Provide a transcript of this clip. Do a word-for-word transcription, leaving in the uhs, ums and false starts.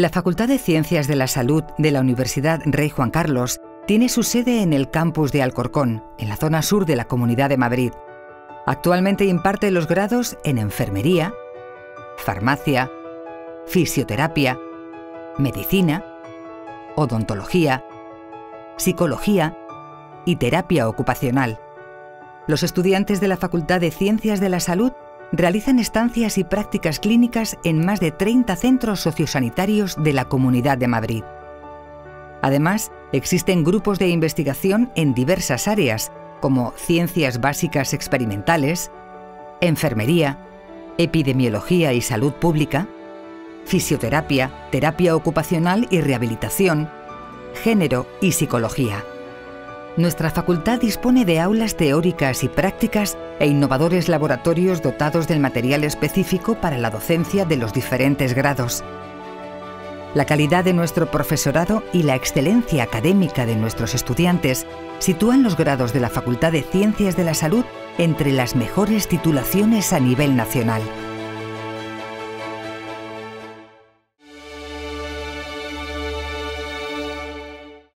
La Facultad de Ciencias de la Salud de la Universidad Rey Juan Carlos tiene su sede en el campus de Alcorcón, en la zona sur de la Comunidad de Madrid. Actualmente imparte los grados en Enfermería, Farmacia, Fisioterapia, Medicina, Odontología, Psicología y Terapia Ocupacional. Los estudiantes de la Facultad de Ciencias de la Salud realizan estancias y prácticas clínicas en más de treinta centros sociosanitarios de la Comunidad de Madrid. Además, existen grupos de investigación en diversas áreas, como Ciencias Básicas Experimentales, Enfermería, Epidemiología y Salud Pública, Fisioterapia, Terapia Ocupacional y Rehabilitación, Género y Psicología. Nuestra facultad dispone de aulas teóricas y prácticas e innovadores laboratorios dotados del material específico para la docencia de los diferentes grados. La calidad de nuestro profesorado y la excelencia académica de nuestros estudiantes sitúan los grados de la Facultad de Ciencias de la Salud entre las mejores titulaciones a nivel nacional.